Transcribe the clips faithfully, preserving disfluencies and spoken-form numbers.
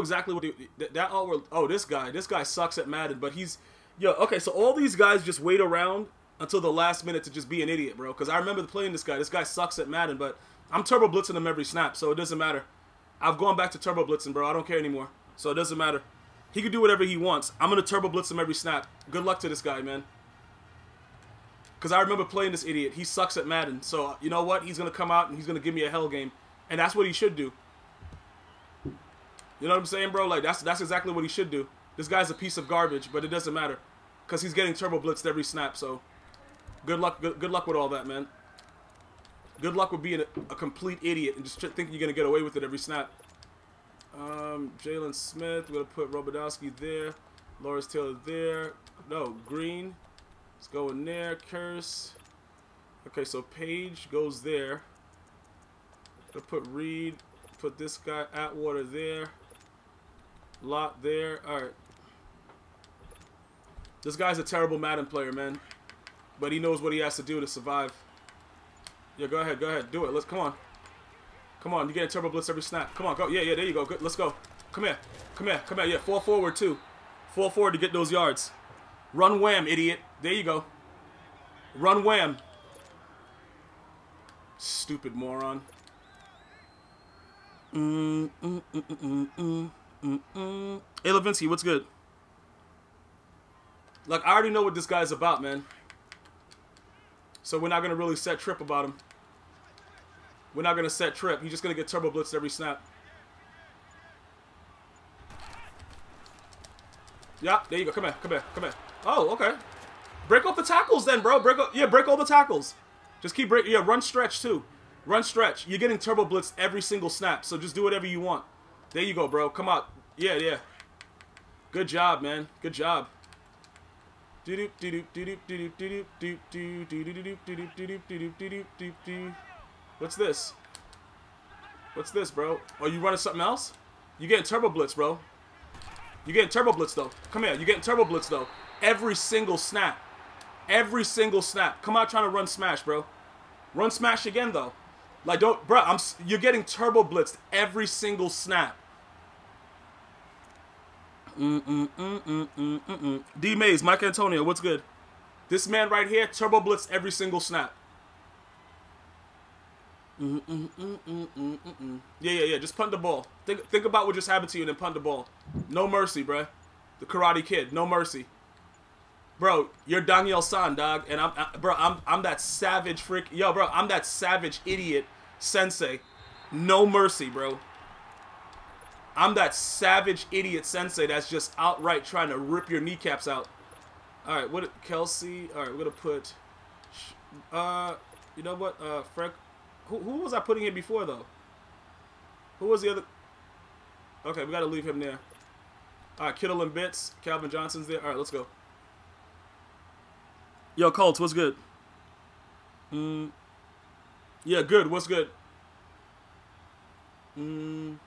exactly what they, that, that all were, oh, this guy, this guy sucks at Madden, but he's, yo, okay, so all these guys just wait around until the last minute to just be an idiot, bro, because I remember playing this guy. This guy sucks at Madden, but I'm turbo blitzing him every snap, so it doesn't matter. I've gone back to turbo blitzing, bro. I don't care anymore, so it doesn't matter. He can do whatever he wants. I'm going to turbo blitz him every snap. Good luck to this guy, man. Because I remember playing this idiot. He sucks at Madden. So, you know what? He's going to come out and he's going to give me a hell game. And that's what he should do. You know what I'm saying, bro? Like, that's that's exactly what he should do. This guy's a piece of garbage, but it doesn't matter. Because he's getting turbo blitzed every snap. So, good luck good, good luck with all that, man. Good luck with being a, a complete idiot and just thinking you're going to get away with it every snap. Um, Jalen Smith. We're going to put Robodowski there. Lawrence Taylor there. No, Green. Let's go in there. Curse. Okay, so Page goes there. Gonna put Reed. Put this guy Atwater there. Lott there. All right. This guy's a terrible Madden player, man. But he knows what he has to do to survive. Yeah, go ahead, go ahead, do it. Let's come on. Come on, you get a turbo blitz every snap. Come on, go. Yeah, yeah, there you go. Good. Let's go. Come here, come here, come here. Yeah, fall forward too. Fall forward to get those yards. Run wham, idiot. There you go. Run wham. Stupid moron. Mm, mm, mm, mm, mm, mm, mm. Hey, Levinsky, what's good? Like, I already know what this guy's about, man. So we're not going to really set trip about him. We're not going to set trip. He's just going to get turbo blitzed every snap. Yeah, there you go. Come here, come here, come here. Oh, okay. Break off the tackles then, bro. Break up, yeah, break all the tackles. Just keep breaking. Yeah, run stretch too. Run stretch. You're getting turbo blitzed every single snap, so just do whatever you want. There you go, bro. Come out. Yeah, yeah. Good job, man. Good job. Do do do do do do do do do do. What's this? What's this, bro? Are you running something else? You getting turbo blitz, bro? You getting turbo blitz though. Come here. You getting turbo blitz though. Every single snap. Every single snap. Come out trying to run smash, bro. Run smash again, though. Like, don't... Bro, I'm, you're getting turbo blitzed every single snap. Mm-mm-mm-mm-mm-mm-mm. D-Maze, Mike Antonio, what's good? This man right here, turbo blitzed every single snap. Mm-mm-mm-mm-mm-mm-mm. Yeah, yeah, yeah. Just punt the ball. Think, think about what just happened to you and then punt the ball. No mercy, bro. The Karate Kid. No mercy. Bro, you're Daniel San, dog, and I'm, I, bro, I'm, I'm that savage freak, yo, bro, I'm that savage idiot sensei. No mercy, bro. I'm that savage idiot sensei that's just outright trying to rip your kneecaps out. All right, what, Kelsey? All right, we're gonna put, uh, you know what, uh, Frank, who, who was I putting in before though? Who was the other? Okay, we gotta leave him there. All right, Kittle and Bitts, Calvin Johnson's there. All right, let's go. Yo, Colts, what's good? Mm. Yeah, good. What's good? Mm.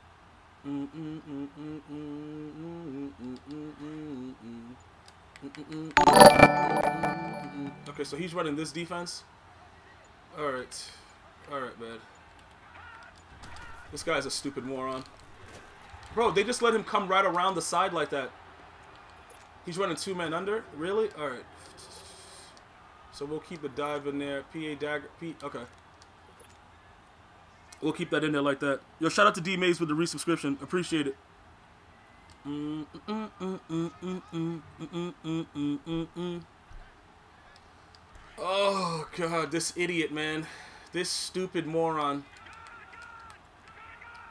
Mm, mm, mm, mm, mm, mm, mm, mm, mm. Okay, so he's running this defense. All right, all right, man. This guy's a stupid moron, bro. They just let him come right around the side like that. He's running two men under, really? All right. So we'll keep a dive in there. P A. Dagger. P okay. We'll keep that in there like that. Yo, shout out to D-Maze with the resubscription. Appreciate it. Mm, mm, mm, mm, mm, mm, mm, mm, mm, mm. Oh, God. This idiot, man. This stupid moron.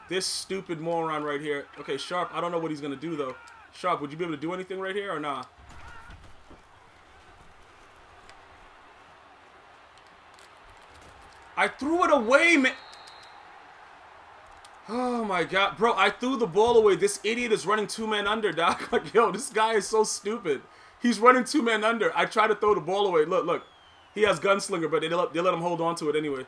This stupid moron right here. Okay, Sharp. I don't know what he's going to do, though. Sharp, would you be able to do anything right here or nah? I threw it away, man. Oh, my God. Bro, I threw the ball away. This idiot is running two men under, doc. Like, yo, this guy is so stupid. He's running two men under. I tried to throw the ball away. Look, look. He has gunslinger, but they let, they let him hold on to it anyway.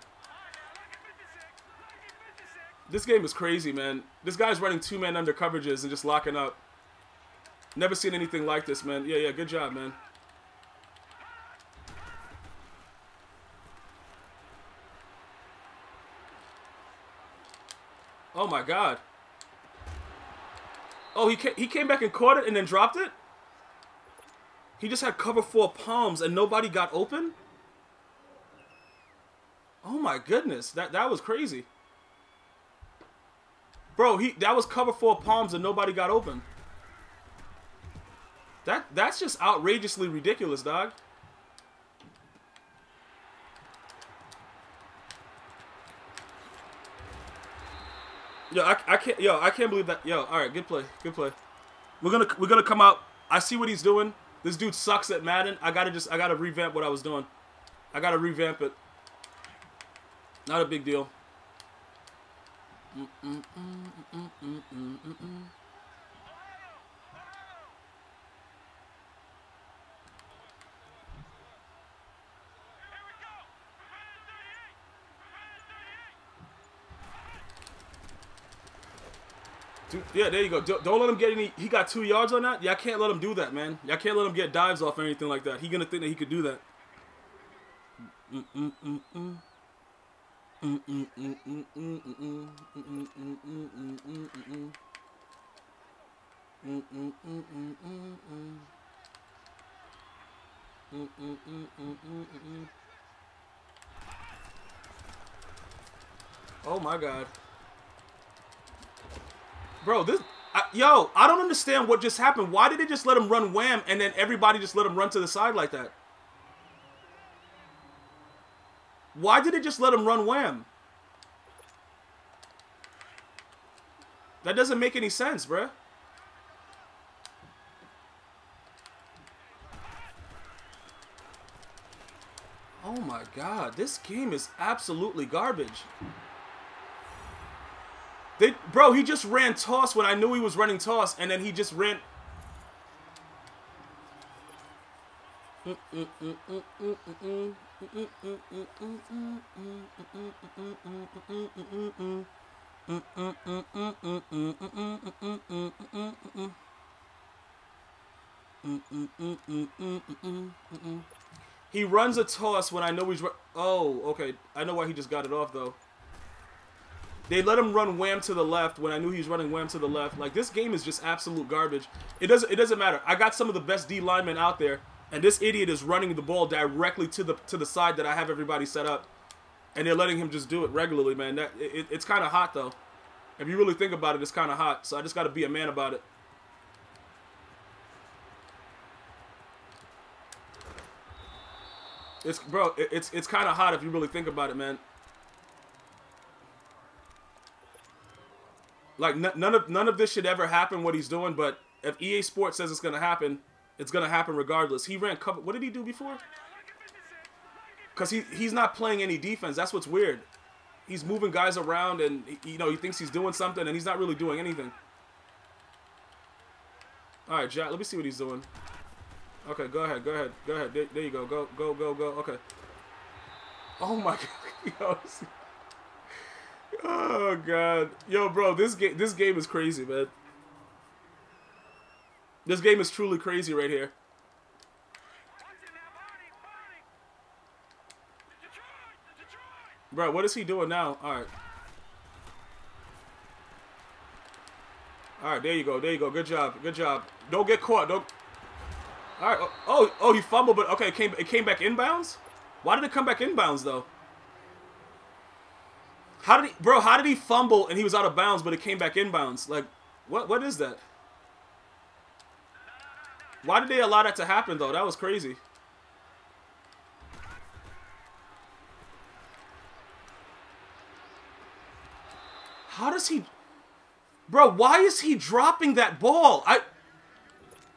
This game is crazy, man. This guy's running two men under coverages and just locking up. Never seen anything like this, man. Yeah, yeah, good job, man. Oh my God. Oh, he he came back and caught it and then dropped it? He just had cover four palms and nobody got open? Oh my goodness, that that was crazy. Bro, he that was cover four palms and nobody got open. That that's just outrageously ridiculous, dog. Yo, I, I can't. Yo, I can't believe that. Yo, all right, good play, good play. We're gonna we're gonna come out. I see what he's doing. This dude sucks at Madden. I gotta just I gotta revamp what I was doing. I gotta revamp it. Not a big deal. Mm -mm -mm -mm -mm -mm -mm -mm. Dude, yeah, there you go. Don't, don't let him get any... He got two yards on that? Y'all can't let him do that, man. Y'all can't let him get dives off or anything like that. He gonna think that he could do that. Mm-mm-mm-mm. Mm-mm-mm-mm-mm-mm-mm-mm-mm-mm-mm-mm-mm-mm-mm. Mm-mm-mm-mm-mm-mm-mm. Mm-mm-mm-mm-mm-mm-mm. Oh, my God. Bro, this... I, yo, I don't understand what just happened. Why did they just let him run wham, and then everybody just let him run to the side like that? Why did they just let him run wham? That doesn't make any sense, bruh. Oh my God, this game is absolutely garbage. They, bro, he just ran toss when I knew he was running toss, and then he just ran. He runs a toss when I know he's. Oh, okay. I know why he just got it off though. They let him run wham to the left when I knew he was running wham to the left. Like, this game is just absolute garbage. It doesn't it doesn't matter. I got some of the best D linemen out there, and this idiot is running the ball directly to the to the side that I have everybody set up, and they're letting him just do it regularly, man. That it, it's kind of hot though. If you really think about it, it's kind of hot. So I just got to be a man about it. It's bro, it, it's it's kind of hot if you really think about it, man. Like, none of none of this should ever happen, what he's doing, but if E A Sports says it's going to happen, it's going to happen regardless. He ran cover... What did he do before? Because he, he's not playing any defense. That's what's weird. He's moving guys around, and, you know, he thinks he's doing something, and he's not really doing anything. All right, Jack, let me see what he's doing. Okay, go ahead, go ahead, go ahead. There, there you go. Go, go, go, go. Okay. Oh, my God. Yo, oh God, yo, bro, this game, this game is crazy, man. This game is truly crazy right here. Bro, what is he doing now? All right, all right, there you go, there you go. Good job, good job. Don't get caught. Don't. All right. Oh, oh, he fumbled, but okay, it came, it came back inbounds. Why did it come back inbounds though? How did he, bro, how did he fumble and he was out of bounds, but it came back inbounds? Like, what what is that? Why did they allow that to happen, though? That was crazy. How does he... Bro, why is he dropping that ball? I.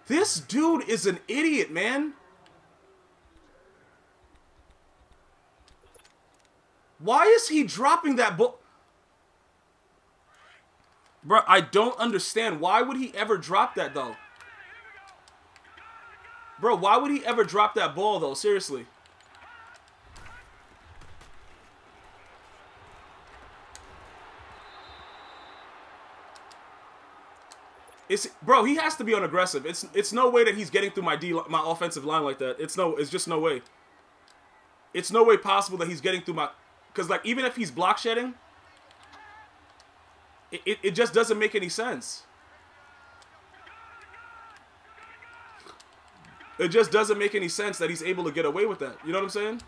This dude is an idiot, man. Why is he dropping that ball? Bro, I don't understand. Why would he ever drop that, though? Bro, why would he ever drop that ball, though? Seriously. It's, bro, he has to be unaggressive. It's it's no way that he's getting through my D, my offensive line like that. It's no, it's just no way. It's no way possible that he's getting through my... Because, like, even if he's block shedding, it, it, it just doesn't make any sense. It just doesn't make any sense that he's able to get away with that. You know what I'm saying?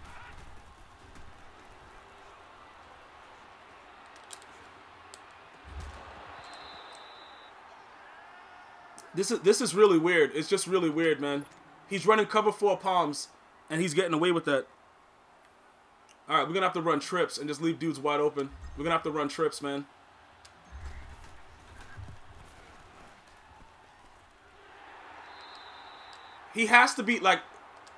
This is this is really weird. It's just really weird, man. He's running cover four palms, and he's getting away with that. All right, we're going to have to run trips and just leave dudes wide open. We're going to have to run trips, man. He has to be, like,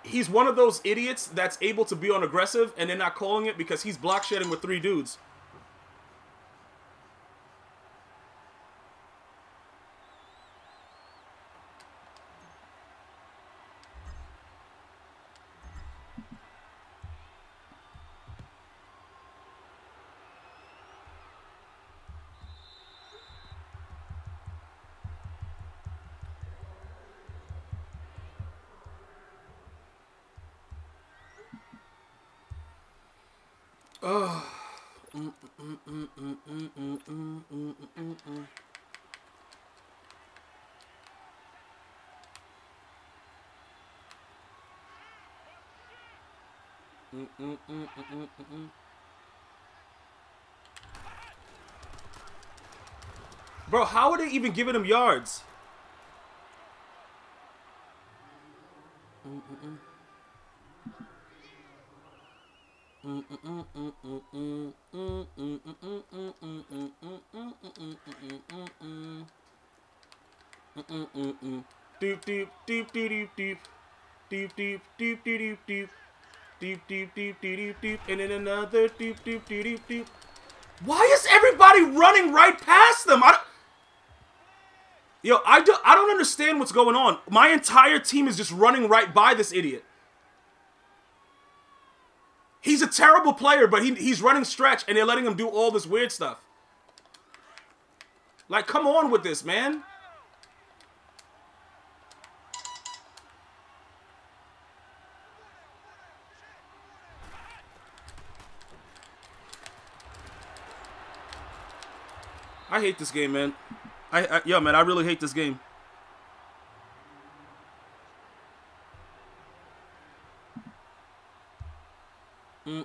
he's one of those idiots that's able to be on aggressive, and they're not calling it because he's block shedding with three dudes. Oh. Mm, mm, mm, mm, mm, mm, mm, mm, mm, mm. Mm, mm, mm, mm, mm. Bro, how are they even giving him yards? Mm, mm, mm. And then another deep deep deep deep. Why is everybody running right past them? I don't... Yo, I do I don't understand what's going on. My entire team is just running right by this idiot. He's a terrible player, but he, he's running stretch, and they're letting him do all this weird stuff. Like, come on with this, man. I hate this game, man. I, I Yo, man, I really hate this game. Mm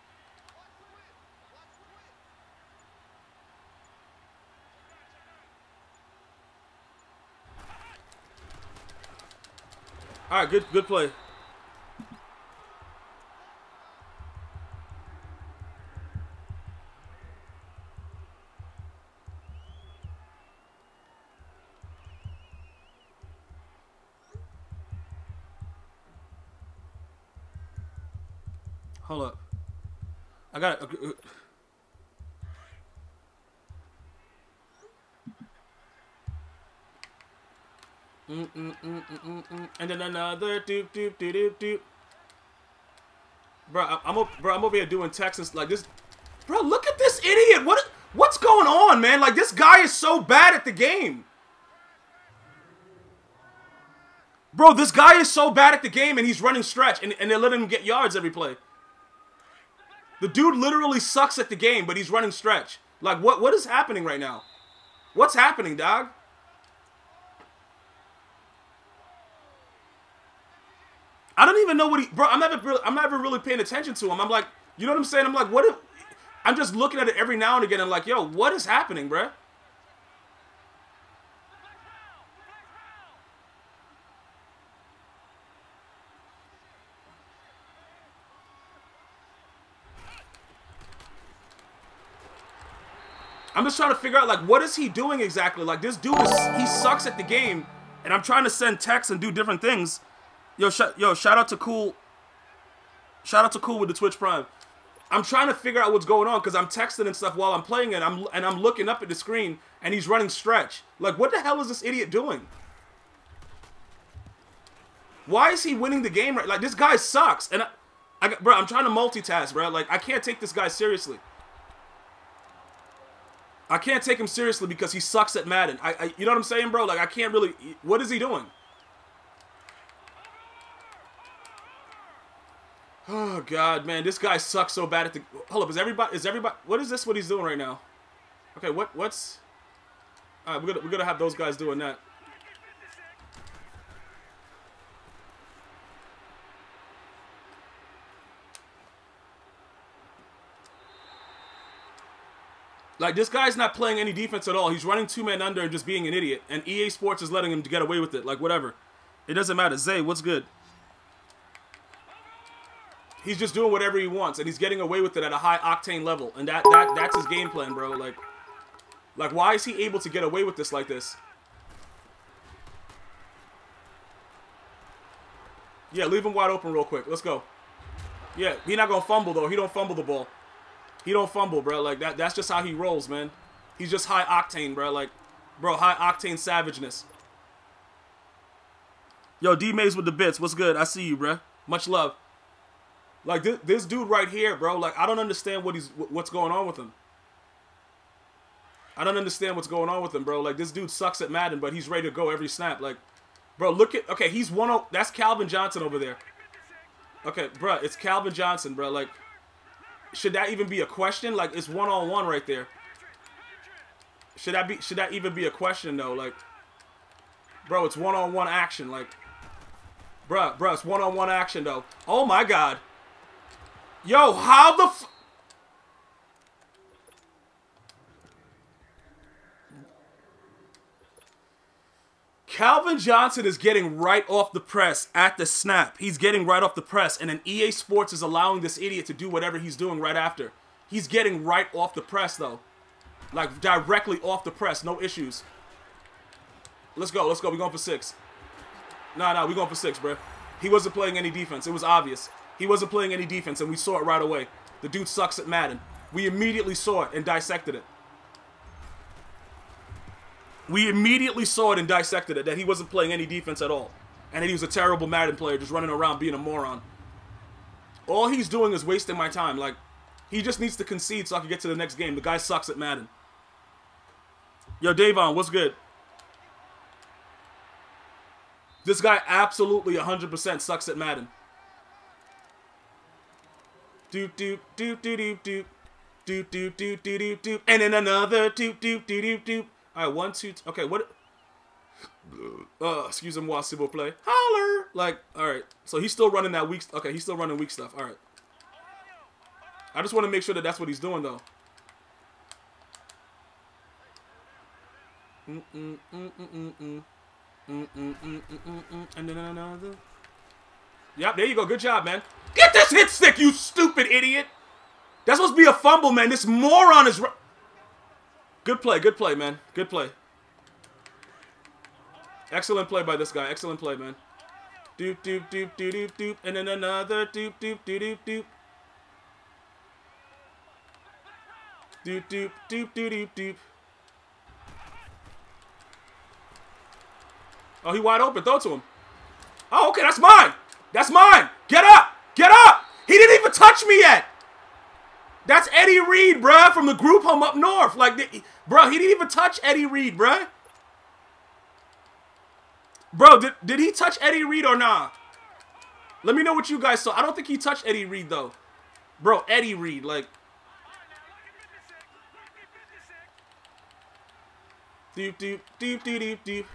All right, good, good play. Hold up, I got it. Mm, mm, mm, mm, mm, mm. And then another doop doop doop doop doop. Bro, I'm up, bro, I'm over here doing Texans like this. Bro, look at this idiot. What what's going on, man? Like, this guy is so bad at the game. Bro, this guy is so bad at the game, and he's running stretch, and, and they're letting him get yards every play. The dude literally sucks at the game, but he's running stretch. Like, what what is happening right now? What's happening, dog? I don't even know what he, bro. I'm not really, I'm not even really paying attention to him. I'm like, you know what I'm saying? I'm like, what? If, I'm just looking at it every now and again. And I'm like, yo, what is happening, bro? I'm just trying to figure out, like, what is he doing exactly? Like, this dude is, he sucks at the game, and I'm trying to send texts and do different things. Yo, sh yo! Shout out to Cool. Shout out to Cool with the Twitch Prime. I'm trying to figure out what's going on because I'm texting and stuff while I'm playing it. I'm and I'm looking up at the screen, and he's running stretch. Like, what the hell is this idiot doing? Why is he winning the game? Right? Like, this guy sucks. And I, I, bro, I'm trying to multitask, bro. Like, I can't take this guy seriously. I can't take him seriously because he sucks at Madden. I, I you know what I'm saying, bro? Like, I can't really... What is he doing? Oh, God, man. This guy sucks so bad at the... Hold up. Is everybody... Is everybody... What is this what he's doing right now? Okay, what... What's... All right, we're gonna, we're gonna have those guys doing that. Like, this guy's not playing any defense at all. He's running two men under and just being an idiot. And E A Sports is letting him get away with it. Like, whatever. It doesn't matter. Zay, what's good? He's just doing whatever he wants, and he's getting away with it at a high-octane level. And that, that that's his game plan, bro. Like, like, why is he able to get away with this like this? Yeah, leave him wide open real quick. Let's go. Yeah, he's not going to fumble, though. He don't fumble the ball. He don't fumble, bro. Like, that, that's just how he rolls, man. He's just high-octane, bro. Like, bro, high-octane savageness. Yo, D-Maze with the bits. What's good? I see you, bro. Much love. Like, th this dude right here, bro, like, I don't understand what he's, what's going on with him. I don't understand what's going on with him, bro. Like, this dude sucks at Madden, but he's ready to go every snap. Like, bro, look at, okay, he's one oh. That's Calvin Johnson over there. Okay, bro, it's Calvin Johnson, bro. Like, should that even be a question? Like, it's one-on-one right there. Should that be? Should that even be a question, though? Like, bro, it's one-on-one action. Like, bruh, bruh, it's one-on-one action, though. Oh, my God. Yo, how the f... Calvin Johnson is getting right off the press at the snap. He's getting right off the press, and then E A Sports is allowing this idiot to do whatever he's doing right after. He's getting right off the press, though. Like, directly off the press. No issues. Let's go. Let's go. We're going for six. Nah, nah. We're going for six, bro. He wasn't playing any defense. It was obvious. He wasn't playing any defense, and we saw it right away. The dude sucks at Madden. We immediately saw it and dissected it. We immediately saw it and dissected it, that he wasn't playing any defense at all. And that he was a terrible Madden player, just running around being a moron. All he's doing is wasting my time. Like, he just needs to concede so I can get to the next game. The guy sucks at Madden. Yo, Davon, what's good? This guy absolutely one hundred percent sucks at Madden. Doop, doop, doop, doop, doop, doop. Doop, doop, doop, doop, doop, doop. And then another doop, doop, doop, doop, doop. All right, one, two, okay, what? Uh, excuse him while Sibyl play. Holler! Like, all right. So he's still running that weak, okay, he's still running weak stuff. All right. I just want to make sure that that's what he's doing, though. Mm-mm, mm-mm, mm-mm, mm-mm, mm-mm, mm-mm, and then another. Yep, there you go. Good job, man. Get this hit stick, you stupid idiot! That's supposed to be a fumble, man. This moron is... Good play, good play, man. Good play. Excellent play by this guy. Excellent play, man. Doop, doop, doop, doop, doop, doop. And then another doop, doop, doop, doop, doop. Doop, doop, doop, doop, doop, doop. Oh, he wide open. Throw to him. Oh, okay, that's mine. That's mine. Get up. Get up. He didn't even touch me yet. That's Eddie Reed, bruh, from the group home up north. Like, the, bro, he didn't even touch Eddie Reed, bruh. Bro, did, did he touch Eddie Reed or nah? Let me know what you guys saw. I don't think he touched Eddie Reed, though. Bro, Eddie Reed, like. Deep, deep, deep, deep, deep, deep.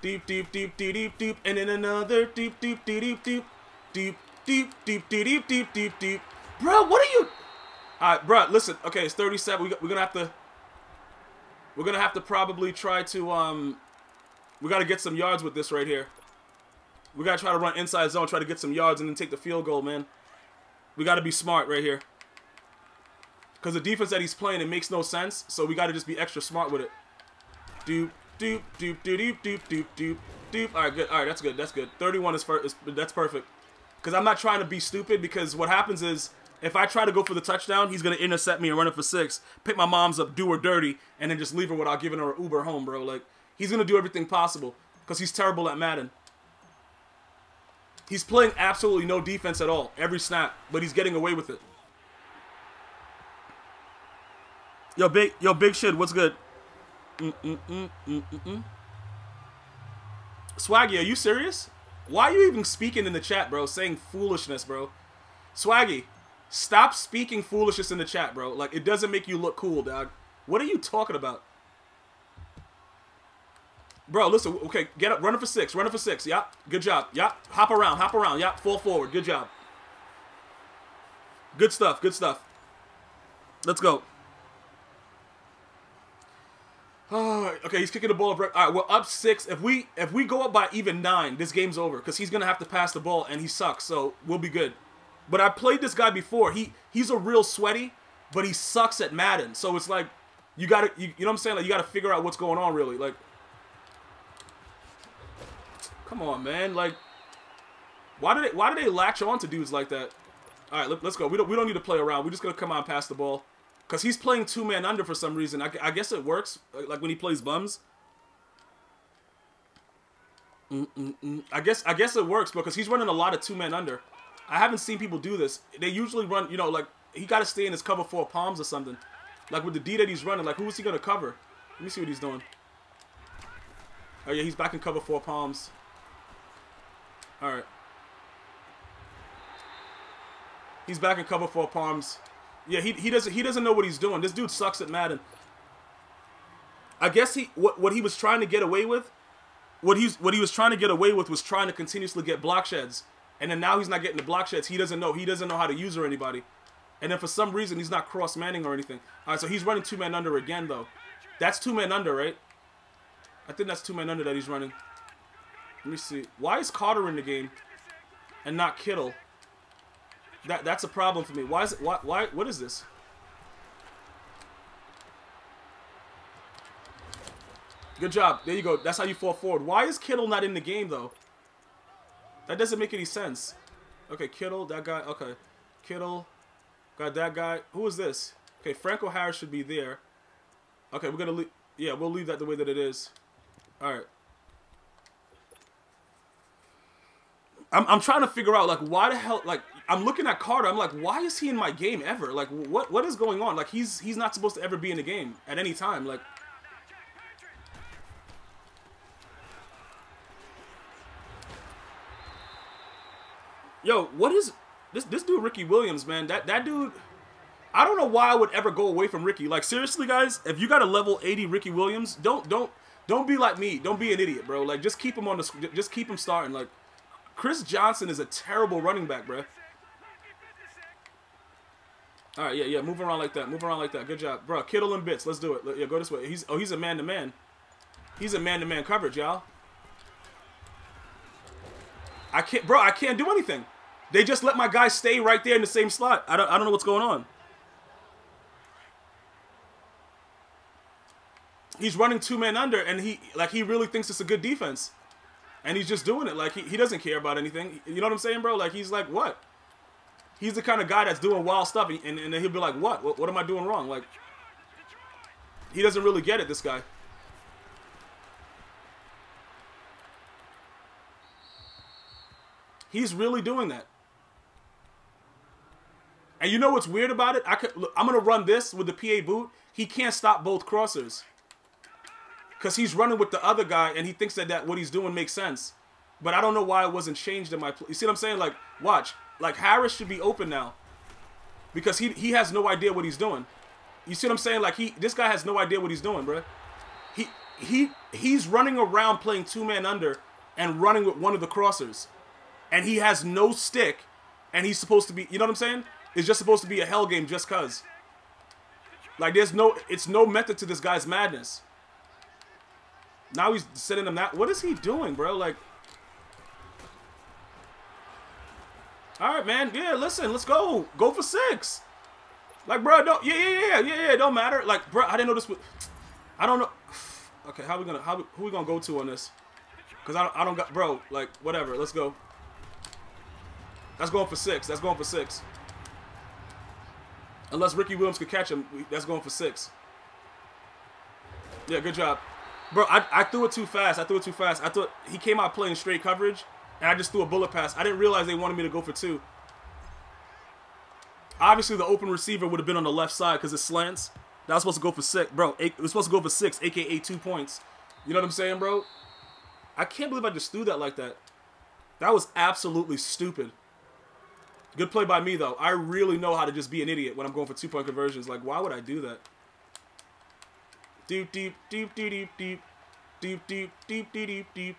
Deep, deep, deep, deep, deep, deep. And then another deep, deep, deep, deep, deep. Deep, deep, deep, deep, deep, deep, deep, deep. Bro, what are you... All right, bro. Listen. Okay, it's thirty-seven. We, we're gonna have to. We're gonna have to probably try to. Um, we gotta get some yards with this right here. We gotta try to run inside zone, try to get some yards, and then take the field goal, man. We gotta be smart right here. Cause the defense that he's playing, it makes no sense. So we gotta just be extra smart with it. Doop, doop, doop, doop, doop, doop, doop, doop. All right, good. All right, that's good. That's good. thirty-one is first. That's perfect. Cause I'm not trying to be stupid. Because what happens is, if I try to go for the touchdown, he's going to intercept me and run it for six, pick my mom's up, do her dirty, and then just leave her without giving her an Uber home, bro. Like, he's going to do everything possible because he's terrible at Madden. He's playing absolutely no defense at all, every snap, but he's getting away with it. Yo, big, yo, big shit. What's good? Mm mm mm mm mm. mm. Swaggy, are you serious? Why are you even speaking in the chat, bro? Saying foolishness, bro. Swaggy, stop speaking foolishness in the chat, bro. Like, it doesn't make you look cool, dog. What are you talking about? Bro, listen, okay, get up, running for six, running for six, yeah, good job, yeah, hop around, hop around, yeah, fall forward, good job. Good stuff, good stuff. Let's go. Oh, okay, he's kicking the ball. All right, we're up six. If we if we go up by even nine, this game's over because he's going to have to pass the ball, and he sucks, so we'll be good. But I played this guy before. He He's a real sweaty, but he sucks at Madden, so it's like, you got to, you, you know what I'm saying? Like, you got to figure out what's going on, really, like. Come on, man. Like, why do they why do they latch on to dudes like that? All right, let, let's go. We don't we don't need to play around. We're just gonna come out and pass the ball, cause he's playing two man under for some reason. I, I guess it works. Like when he plays bums. Mm -mm -mm. I guess I guess it works because he's running a lot of two man under. I haven't seen people do this. They usually run, you know, like he got to stay in his cover four palms or something. Like with the D that he's running, like who is he gonna cover? Let me see what he's doing. Oh yeah, he's back in cover four palms. All right. He's back in cover four palms. Yeah, he he doesn't he doesn't know what he's doing. This dude sucks at Madden. I guess he what what he was trying to get away with, what he's what he was trying to get away with was trying to continuously get block sheds, and then now he's not getting the block sheds. He doesn't know he doesn't know how to use or anybody, and then for some reason he's not cross manning or anything. All right, so he's running two man under again though. That's two man under, right? I think that's two man under that he's running. Let me see. Why is Carter in the game and not Kittle? That that's a problem for me. Why is it? Why? Why? What is this? Good job. There you go. That's how you fall forward. Why is Kittle not in the game though? That doesn't make any sense. Okay, Kittle. That guy. Okay, Kittle. Got that guy. Who is this? Okay, Franco Harris should be there. Okay, we're gonna leave. Yeah, we'll leave that the way that it is. All right. I'm, I'm trying to figure out, like, why the hell, like, I'm looking at Carter, I'm like, why is he in my game ever? Like, what, what is going on? Like, he's, he's not supposed to ever be in the game at any time, like. Yo, what is, this, this dude Ricky Williams, man, that, that dude, I don't know why I would ever go away from Ricky. Like, seriously, guys, if you got a level eighty Ricky Williams, don't, don't, don't be like me. Don't be an idiot, bro. Like, just keep him on the, just keep him starting, like. Chris Johnson is a terrible running back, bro. All right, yeah, yeah, move around like that, move around like that. Good job, bro. Kittle and Bitts, let's do it. Yeah, go this way. He's oh, he's a man-to-man. He's a man-to-man coverage, y'all. I can't, bro. I can't do anything. They just let my guy stay right there in the same slot. I don't, I don't know what's going on. He's running two men under, and he like he really thinks it's a good defense. And he's just doing it. Like, he, he doesn't care about anything. You know what I'm saying, bro? Like, he's like, what? He's the kind of guy that's doing wild stuff, and, and, and then he'll be like, what? what? What am I doing wrong? Like, he doesn't really get it, this guy. He's really doing that. And you know what's weird about it? I could, look, I'm going to run this with the P A boot. He can't stop both crossers. Because he's running with the other guy, and he thinks that, that what he's doing makes sense. But I don't know why it wasn't changed in my play. You see what I'm saying? Like, watch. Like, Harris should be open now. Because he he has no idea what he's doing. You see what I'm saying? Like, he this guy has no idea what he's doing, bro. He, he, he's running around playing two-man under and running with one of the crossers. And he has no stick, and he's supposed to be, you know what I'm saying? It's just supposed to be a hell game just because. Like, there's no, it's no method to this guy's madness. Now he's sending him that. What is he doing, bro? Like, all right, man. Yeah, listen, let's go. Go for six. Like, bro, don't. Yeah, yeah, yeah, yeah, yeah. Don't matter. Like, bro, I didn't know this was. I don't know. Okay, how we gonna? How who we gonna go to on this? Cause I don't. I don't got. Bro, like, whatever. Let's go. That's going for six. That's going for six. Unless Ricky Williams could catch him, that's going for six. Yeah, good job. Bro, I, I threw it too fast. I threw it too fast. I thought he came out playing straight coverage, and I just threw a bullet pass. I didn't realize they wanted me to go for two. Obviously, the open receiver would have been on the left side because it slants, That was supposed to go for six. Bro, it was supposed to go for six, a k a two points. You know what I'm saying, bro? I can't believe I just threw that like that. That was absolutely stupid. Good play by me, though. I really know how to just be an idiot when I'm going for two-point conversions. Like, why would I do that? Deep, deep, deep, deep, deep, deep. Deep, deep, deep, deep, deep, deep.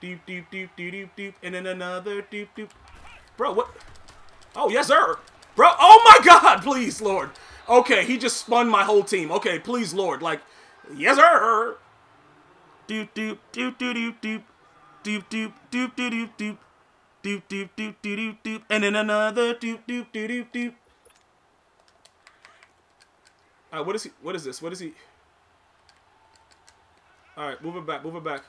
Deep, deep, deep, deep, deep, deep. And then another deep, deep. Bro, what? Oh, yes, sir. Bro, oh, my God. Please, Lord. Okay, he just spun my whole team. Okay, please, Lord. Like, yes, sir. Deep, deep, deep, deep, deep, deep. Deep, deep, deep, deep, deep, deep. Doop, doop, doop, doop, doop, doop, and then another doop, doop, doop, doop, doop. All right, what is he? What is this? What is he? All right, move it back, move it back.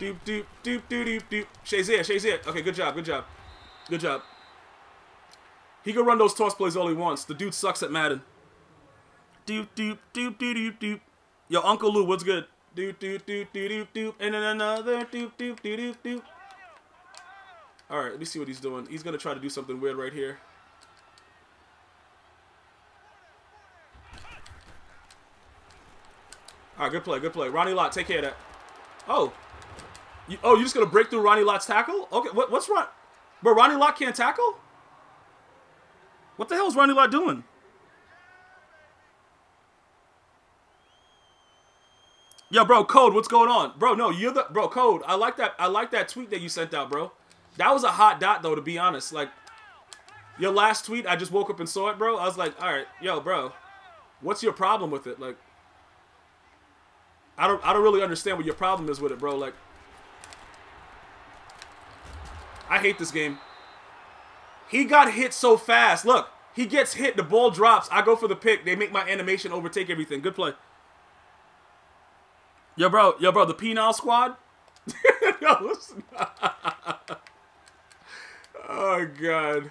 Doop, doop, doop, doop, doop, doop. Shazier, Shazier. Okay, good job, good job, good job. He can run those toss plays all he wants. The dude sucks at Madden. Doop, doop, doop, doop, doop, doop. Yo, Uncle Lou, what's good? Doop, doop, doop, doop, doop, and then another doop, doop, doop, doop, doop. Alright, let me see what he's doing. He's going to try to do something weird right here. Alright, good play, good play. Ronnie Lott, take care of that. Oh. You, oh, you're just going to break through Ronnie Lott's tackle? Okay, what, what's wrong? But Ronnie Lott can't tackle? What the hell is Ronnie Lott doing? Yo, bro, Code, what's going on? Bro, no, you're the... Bro, Code, I like that I like that tweet that you sent out, bro. That was a hot dot, though, to be honest. Like, your last tweet, I just woke up and saw it, bro. I was like, all right, yo, bro, what's your problem with it? Like, I don't, I don't really understand what your problem is with it, bro. Like, I hate this game. He got hit so fast. Look, he gets hit. The ball drops. I go for the pick. They make my animation overtake everything. Good play. Yo, bro, yo, bro, the penal squad? Yo, listen. Oh, God.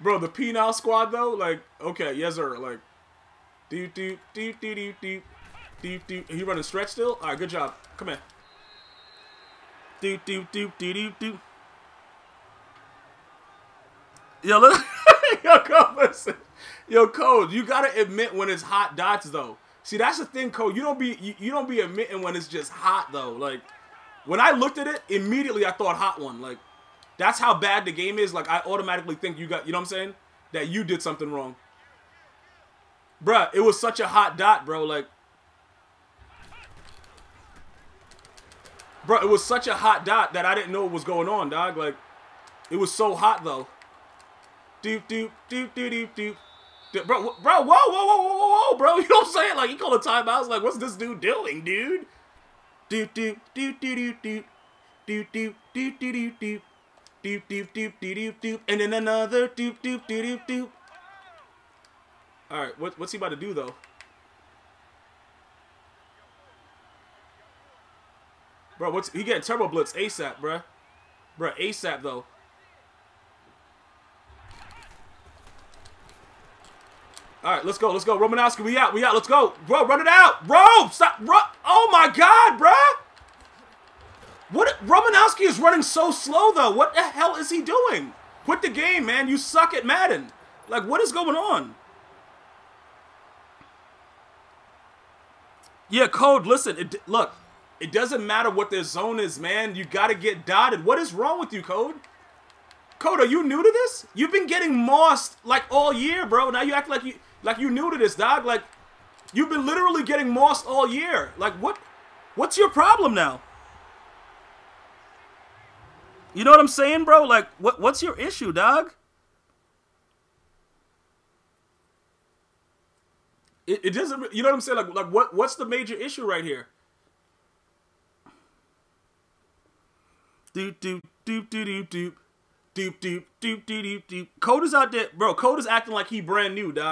Bro, the penal squad, though? Like, okay, yes, sir. Like, deep, deep, deep, deep, deep, deep, deep, deep. Are you running stretch still? All right, good job. Come here. Deep, deep, deep, deep, deep, deep. Yo, listen. Yo, Code, listen. Yo, Code, you got to admit when it's hot dots, though. See, that's the thing, Code. You don't be you, you don't be admitting when it's just hot, though. Like, when I looked at it, immediately I thought hot one. Like, that's how bad the game is. Like, I automatically think you got, you know what I'm saying? That you did something wrong. Bruh, it was such a hot dot, bro. Like, bruh, it was such a hot dot that I didn't know what was going on, dog. Like, it was so hot, though. Doop, doop, doop, doop, doop, doop. Bro, bro, whoa, whoa, whoa, whoa, whoa, whoa, bro. You know what I'm saying? Like, he called a timeout. I was like, what's this dude doing, dude? Doop, doop, doop, doop, doop, doop, doop, doop, doop, doop, doop, doop, doop, doop, doop, and then another doop, doop, doop, doop. All right, what, what's he about to do, though? Bro, what's he getting turbo blitz ASAP, bro? Bro, ASAP, though. All right, let's go, let's go. Romanowski, we out, we out. Let's go. Bro, run it out. Bro, stop. Bro. Oh, my God, bro. What? Romanowski is running so slow, though. What the hell is he doing? Quit the game, man. You suck at Madden. Like, what is going on? Yeah, Code, listen. It, look, it doesn't matter what their zone is, man. You got to get dotted. What is wrong with you, Code? Code, are you new to this? You've been getting mossed, like, all year, bro. Now you act like you... Like, you new to this, dog. Like, you've been literally getting mossed all year. Like, what? What's your problem now? You know what I'm saying, bro? Like, what? What's your issue, dog? It, it doesn't. You know what I'm saying? Like, like what? What's the major issue right here? Doop doop doop doop doop doop doop doop doop doop doop. Code is out there, bro. Code is acting like he brand new, dog.